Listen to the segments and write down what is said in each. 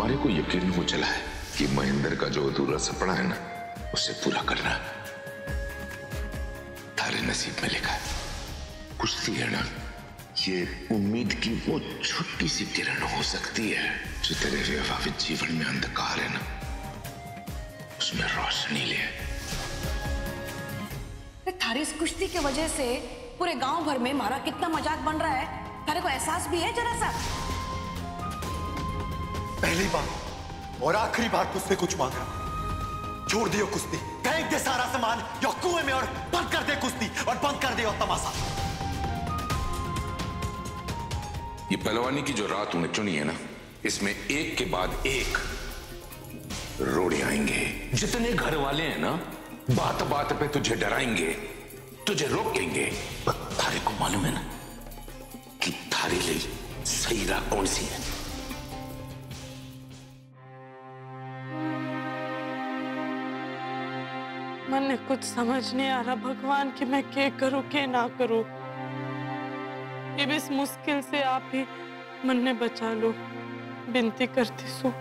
हमारे को यकीन हो चला है कि महेंद्र का जो अधूरा सपना है ना, उसे पूरा करना थारे नसीब में लिखा है। कुश्ती है ना, ये उम्मीद की वो छोटी सी किरण हो सकती है जो तेरे वैवाहिक जीवन में अंधकार है ना, उसमें रोशनी ले। थारे इस कुश्ती की वजह से पूरे गांव भर में हमारा कितना मजाक बन रहा है, थारे को एहसास भी है जरा सा? पहली बार और आखिरी बार तुझसे कुछ मांग रहा, छोड़ दियो कुश्ती, फेंक दे सारा सामान या कुएं में और बंद कर दे कुश्ती और बंद कर दे और तमाशा। ये पहलवानी की जो रात उन्हें चुनी है ना, इसमें एक के बाद एक रोड़े आएंगे। जितने घर वाले हैं ना, बात बात पे तुझे डराएंगे, तुझे रोकेंगे। थारे को मालूम है ना कि थारे लिए सही राह कौन सी है? मैंने कुछ समझ नहीं आ रहा भगवान कि मैं क्या करूं क्या ना करूं। अब इस मुश्किल से आप ही मन्ने बचा लो, विनती करती सू।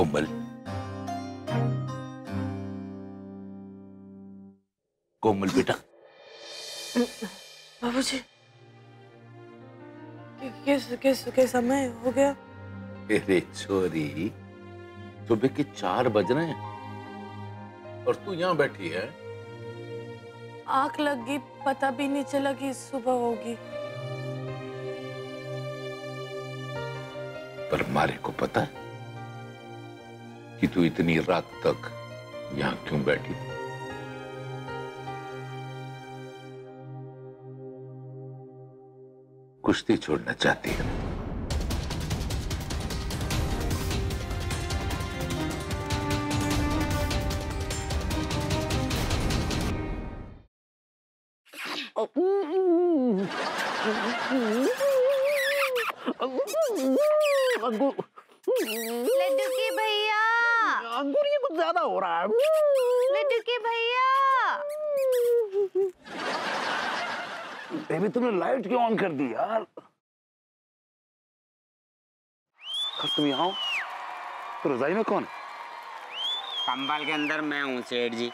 कोमल, कोमल बेटा। बाबूजी, के समय हो गया? अरे छोरी, सुबह के 4 बज रहे हैं और तू यहाँ बैठी है। आंख लग गई, पता भी नहीं चला कि सुबह होगी। पर मारे को पता है कि तू इतनी रात तक यहां क्यों बैठी? कुश्ती छोड़ना चाहती है। लड्डू के भैया, अंगूर ये कुछ ज्यादा हो रहा है। लड्डू के भैया, बेबी तुमने लाइट क्यों ऑन कर दी यार? तुम यहाँ हो तो रजाई में कौन? कंबल के अंदर मैं हूँ सेठ जी।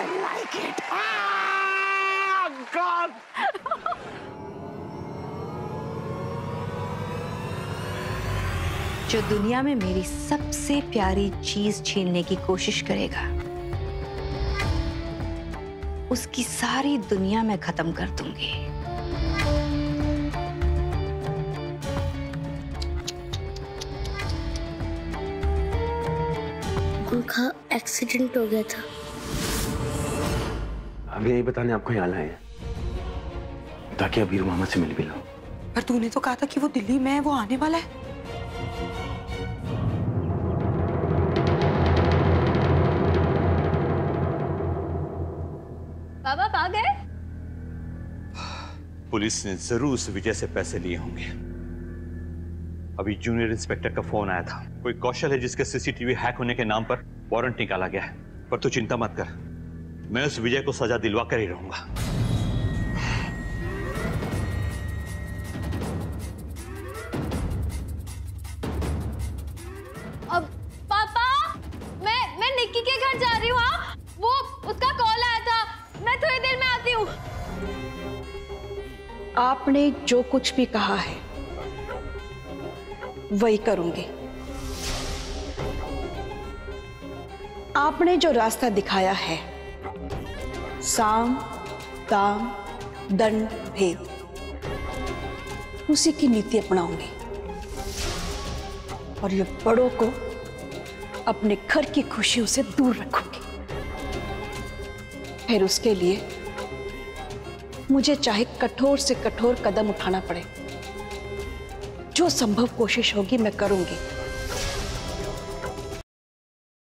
I like it. Ah, God. जो दुनिया में मेरी सबसे प्यारी चीज छीनने की कोशिश करेगा, उसकी सारी दुनिया मैं खत्म कर दूंगी। उनका एक्सीडेंट हो गया था। अभी नहीं बताने आपको यहाँ लाए हैं ताकि अबीर मामा से मिल भी लो। पर तूने तो कहा था कि वो दिल्ली में है, वो आने वाला है। बाबा आ गए? पुलिस ने जरूर उस विजय से पैसे लिए होंगे। अभी जूनियर इंस्पेक्टर का फोन आया था। कोई कौशल है जिसके सीसीटीवी हैक होने के नाम पर वारंट निकाला गया है। पर तू चिंता मत कर, मैं उस विजय को सजा दिलवा कर ही रहूंगा। अब पापा, मैं निक्की के घर जा रही हूँ। वो उसका कॉल आया था, मैं थोड़ी देर में आती हूँ। आपने जो कुछ भी कहा है वही करूंगी। आपने जो रास्ता दिखाया है, साम दाम दंड भेद, उसी की नीति अपनाऊंगी और ये बड़ों को अपने घर की खुशियों से दूर रखूंगी। फिर उसके लिए मुझे चाहे कठोर से कठोर कदम उठाना पड़े, जो संभव कोशिश होगी मैं करूंगी।